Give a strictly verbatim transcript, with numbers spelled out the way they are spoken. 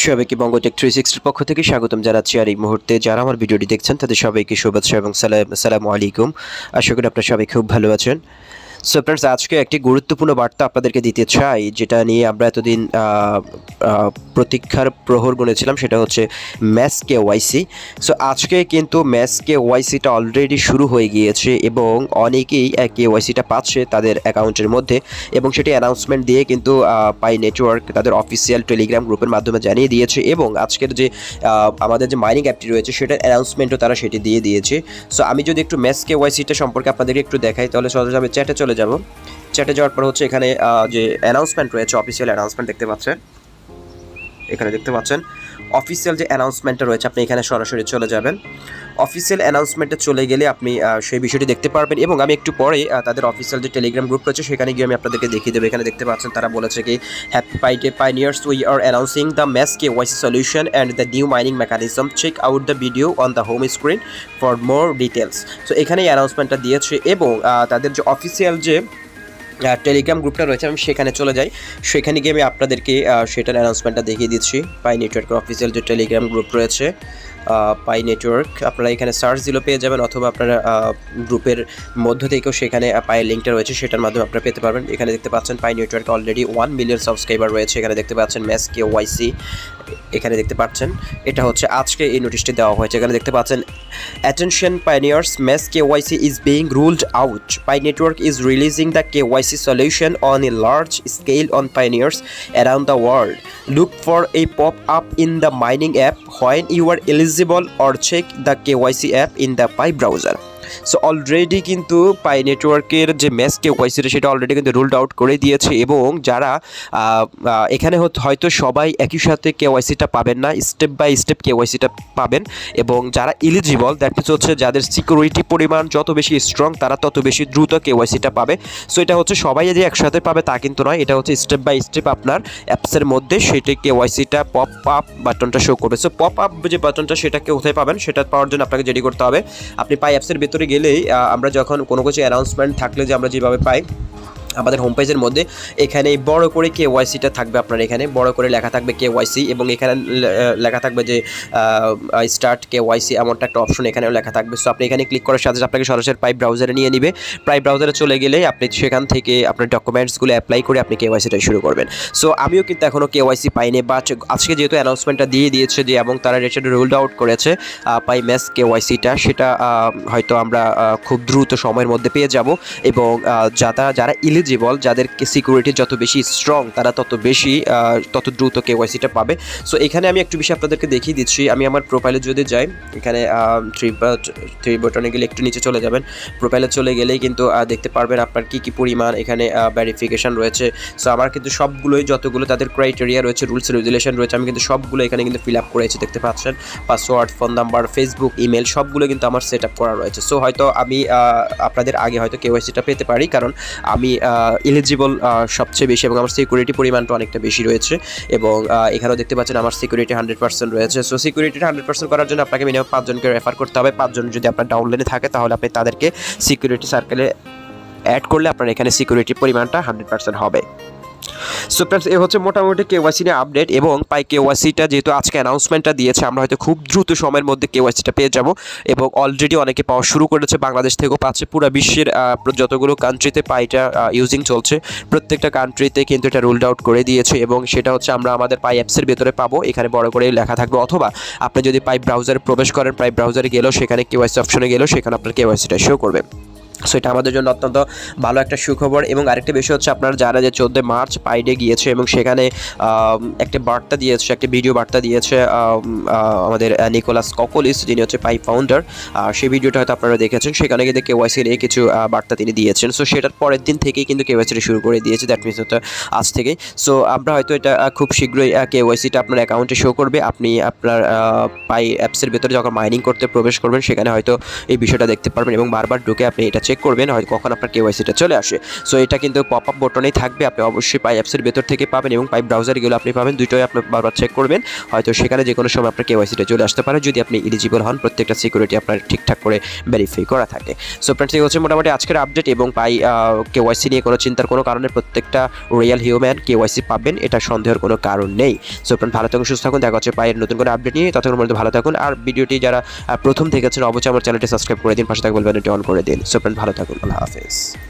Shobaike Bongo Tech three sixty পক্ষ থেকে স্বাগতম জানাচ্ছি আর এই মুহূর্তে যারা আমার ভিডিওটি দেখছেন তাদের সবাইকে শুভেচ্ছা এবং সালাম আসসালামু আলাইকুম আশা করি আপনারা সবাই খুব ভালো আছেন সো फ्रेंड्स আজকে একটি গুরুত্বপূর্ণ বার্তা আপনাদেরকে দিতে চাই যেটা নিয়ে আমরা এতদিন প্রতীক্ষার প্রহর গুনেছিলাম সেটা হচ্ছে ম্যাথস কেওয়াইসি সো আজকে কিন্তু ম্যাথস কেওয়াইসিটা অলরেডি শুরু হয়ে গিয়েছে এবং অনেকেই কেওয়াইসিটা পাচ্ছে তাদের অ্যাকাউন্টের মধ্যে এবং সেটি অ্যানাউন্সমেন্ট দিয়ে কিন্তু পাই নেটওয়ার্ক তাদের অফিশিয়াল টেলিগ্রাম গ্রুপের মাধ্যমে জানিয়ে দিয়েছে এবং আজকের যে আমাদের যে মাইনিং অ্যাপটি রয়েছে সেটার অ্যানাউন্সমেন্টও তারা সেটি দিয়ে দিয়েছে সো আমি যদি একটু ম্যাথস কেওয়াইসিটা সম্পর্কে আপনাদেরকে একটু দেখাই তাহলে সরাসরি আমি চ্যাটে যাব চ্যাটে যাওয়ার পর হচ্ছে এখানে যে অ্যানাউন্সমেন্ট রয়েছে অফিশিয়াল অ্যানাউন্সমেন্ট দেখতে পাচ্ছেন এখানে দেখতে পাচ্ছেন অফিশিয়াল যে অ্যানাউন্সমেন্টটা রয়েছে আপনি এখানে সরাসরি চলে যাবেন অফিশিয়াল অ্যানাউন্সমেন্টে চলে গেলে আপনি সেই বিষয়টি দেখতে পারবেন এবং আমি একটু পরে তাদের অফিশিয়াল যে টেলিগ্রাম গ্রুপ রয়েছে সেখানে গিয়ে আমি আপনাদেরকে দেখিয়ে দেবো এখানে দেখতে পাচ্ছেন তারা বলেছে কি happy Pi day pioneers we are announcing the mass KYC solution and the new mining mechanism check out the video on the home screen for more details so এখানেই অ্যানাউন্সমেন্টটা দিয়েছে এবং তাদের যে অফিশিয়াল যে টেলিগ্রাম গ্রুপটা রয়েছে আমি সেখানে চলে যাই সেখানে গিয়ে আমি আপনাদেরকে সেটার অ্যানাউন্সমেন্টটা দেখিয়ে দিচ্ছি পাই নেটওয়ার্কের অফিসিয়াল যে টেলিগ্রাম গ্রুপ রয়েছে পাই নেটওয়ার্ক আপনারা এখানে সার্চ দিলেও পেয়ে যাবেন অথবা আপনারা গ্রুপের মধ্য থেকেও সেখানে পায়ের লিঙ্কটা রয়েছে সেটার মাধ্যমে আপনারা পেতে পারবেন এখানে দেখতে পাচ্ছেন Pi network already one million subscriber রয়েছে এখানে দেখতে পাচ্ছেন ম্যাথস কেওয়াইসি এখানে দেখতে পাচ্ছেন এটা হচ্ছে আজকে এই নোটিশটি দেওয়া হয়েছে এখানে দেখতে পাচ্ছেন attention pioneers mass KYC is being rolled out Pi network is releasing the KYC solution on a large scale on pioneers around the world look for a pop up in the mining app when you are eligible or check the K Y C app in the Pi browser so already কিন্তু Pi নেটওয়ার্কের যে maths কেওয়াইসিটা সেটা already কিন্তু ruled out করে দিয়েছে এবং যারা এখানে হয়তো সবাই একই সাথে কেওয়াইসিটা পাবেন না স্টেপ বাই স্টেপ কেওয়াইসিটা পাবেন এবং যারা এলিজিবল দ্যাট মিনস হচ্ছে যাদের সিকিউরিটি পরিমাণ যত বেশি স্ট্রং তারা তত বেশি দ্রুত কেওয়াইসিটা পাবে সো এটা হচ্ছে সবাই যে একসাথে পাবে তা কিন্তু নয় এটা হচ্ছে স্টেপ বাই স্টেপ আপনার অ্যাপসের মধ্যে সেটি কেওয়াইসিটা পপ আপ বাটনটা শো করবে সো পপ আপ যে বাটনটা সেটা কোথায় পাবেন সেটা পাওয়ার জন্য আপনাকে যেটি করতে হবে আপনি পাই অ্যাপসের ভিতরে গেলেই আমরা যখন কোনো কিছু অ্যানাউন্সমেন্ট থাকলে যে আমরা যেভাবে পাই আমাদের হোম পেজের মধ্যে এখানে বড় করে কেওয়াইসিটা থাকবে আপনার এখানে বড় করে লেখা থাকবে কেওয়াইসি এবং এখানে লেখা থাকবে যে স্টার্ট কেওয়াইসি এমনটা একটা অপশন এখানেও লেখা থাকবে সো আপনি এখানে ক্লিক করার সাথে আপনাকে সরাসরি পাই ব্রাউজারে নিয়ে নেবে পাই ব্রাউজারে চলে গেলে আপনি সেখান থেকে আপনার ডকুমেন্টসগুলো অ্যাপ্লাই করে আপনি কেওয়াইসিটা শুরু করবেন সো আমিও কিন্তু এখনও কেওয়াইসি পাইনি বাট আজকে যেহেতু অ্যানাউন্সমেন্টটা দিয়ে দিয়েছে যে এবং তারা সেটা রোল্ড আউট করেছে পাই ম্যাথস কেওয়াইসিটা সেটা হয়তো আমরা খুব দ্রুত সময়ের মধ্যে পেয়ে যাব এবং যারা যারা এলিজিবল যাদেরকে সিকিউরিটি যত বেশি স্ট্রং তারা তত বেশি তত দ্রুত কেওয়াইসিটা পাবে সো এখানে আমি একটু বিষয় আপনাদেরকে দেখিয়ে দিচ্ছি আমি আমার প্রোফাইলে যদি যাই এখানে থ্রি থ্রি বাটনে গেলে একটু নিচে চলে যাবেন প্রোফাইলে চলে গেলেই কিন্তু দেখতে পারবেন আপনার কী কী পরিমাণ এখানে ভেরিফিকেশান রয়েছে সো আমার কিন্তু সবগুলোই যতগুলো তাদের ক্রাইটেরিয়া রয়েছে রুলস রেগুলেশন রয়েছে আমি কিন্তু সবগুলো এখানে কিন্তু ফিল আপ করেছি দেখতে পাচ্ছেন password phone number Facebook email সবগুলো কিন্তু আমার সেট আপ করা রয়েছে সো হয়তো আমি আপনাদের আগে হয়তো কেওয়াইসিটা পেতে পারি কারণ আমি এলিজিবল সবচেয়ে বেশি এবং আমার সিকিউরিটি পরিমাণটা অনেকটা বেশি রয়েছে এবং এখানেও দেখতে পাচ্ছেন আমার সিকিউরিটি হান্ড্রেড পার্সেন্ট রয়েছে সো সিকিউরিটিটা হান্ড্রেড পার্সেন্ট করার জন্য আপনাকে মিনিমাম পাঁচজনকে রেফার করতে হবে পাঁচজন যদি আপনার ডাউনলাইনে থাকে তাহলে আপনি তাদেরকে সিকিউরিটি সার্কেলে অ্যাড করলে আপনার এখানে সিকিউরিটির পরিমাণটা হান্ড্রেড পার্সেন্ট হবে সো ফ্রেন্ডস এ হচ্ছে মোটামুটি কেওয়াইসি নিয়ে আপডেট এবং পাই কেওয়াইসিটা যেহেতু আজকে অ্যানাউন্সমেন্টটা দিয়েছে আমরা হয়তো খুব দ্রুত সময়ের মধ্যে কেওয়াইসিটা পেয়ে যাব এবং অলরেডি অনেকে পাওয়া শুরু করেছে বাংলাদেশ থেকেও পাচ্ছে পুরো বিশ্বের যতগুলো কান্ট্রিতে পাইটা ইউজিং চলছে প্রত্যেকটা কান্ট্রিতে কিন্তু এটা রোল্ড আউট করে দিয়েছে এবং সেটা হচ্ছে আমরা আমাদের পাই অ্যাপসের ভেতরে পাবো এখানে বড় করে লেখা থাকবে অথবা আপনি যদি পাই ব্রাউজারে প্রবেশ করেন পাই ব্রাউজারে গেলেও সেখানে কেওয়াইসি অপশনে গেলেও সেখানে আপনার কেওয়াইসিটা শো করবে সো এটা আমাদের জন্য অত্যন্ত ভালো একটা সুখবর এবং আরেকটা বিষয় হচ্ছে আপনারা যারা যে চোদ্দোই মার্চ পাইডে গিয়েছে এবং সেখানে একটা বার্তা দিয়েছে একটা ভিডিও বার্তা দিয়েছে আমাদের নিকোলাস ককোলিস যিনি হচ্ছে পাই ফাউন্ডার সেই ভিডিওটা হয়তো আপনারা দেখেছেন সেখানে কিন্তু কেওয়াইসি নিয়ে কিছু বার্তা তিনি দিয়েছেন সো সেটার পরের দিন থেকেই কিন্তু কেওয়াইসিটা শুরু করে দিয়েছে দ্যাট মিনস হয়তো আজ থেকেই সো আমরা হয়তো এটা খুব শীঘ্রই কেওয়াইসিটা আপনার অ্যাকাউন্টে শো করবে আপনি আপনার পাই অ্যাপসের ভেতরে যখন মাইনিং করতে প্রবেশ করবেন সেখানে হয়তো এই বিষয়টা দেখতে পারবেন এবং বারবার ঢুকে আপনি এটা চেক করবেন হয় কখন আপনার কেওয়াইসিটা চলে আসে। সো এটা কিন্তু পপ আপ বটনেই থাকবে, আপনি অবশ্যই পাই অ্যাপসের ভেতর থেকে পাবেন এবং পাই ব্রাউজারে গেলে আপনি পাবেন। দুটোই আপনি বারবার চেক করবেন, হয়তো সেখানে যে কোনো সময় আপনার কেওয়াইসিটা চলে আসতে পারে যদি আপনি এলিজিবল হন, প্রত্যেকটা সিকিউরিটি আপনার ঠিকঠাক করে ভেরিফাই করা থাকে। সো ফ্রেন্ডস, এই হচ্ছে মোটামুটি আজকের আপডেট এবং পাই কেওয়াইসি নিয়ে কোনো চিন্তার কোনো কারণে প্রত্যেকটা রিয়েল হিউম্যান কেওয়াইসি পাবেন, এটা সন্দেহের কোনো কারণ নেই। সো ফ্রেন্ড, ভালো থাকুন, সুস্থ থাকুন, দেখা হচ্ছে পায়ের নতুন করে আপডেট নিয়ে, ততক্ষণ পর্যন্ত ভালো থাকুন। আর ভিডিওটি যারা প্রথম দেখেছেন অবশ্যই আমার চ্যানেলটি সাবস্ক্রাইব করে দিন, পাশে থাকা বেল বাটনটি অন করে দিন। সো ফ্রেন্ড, ভালো থাকুন, আল্লাহ হাফেজ।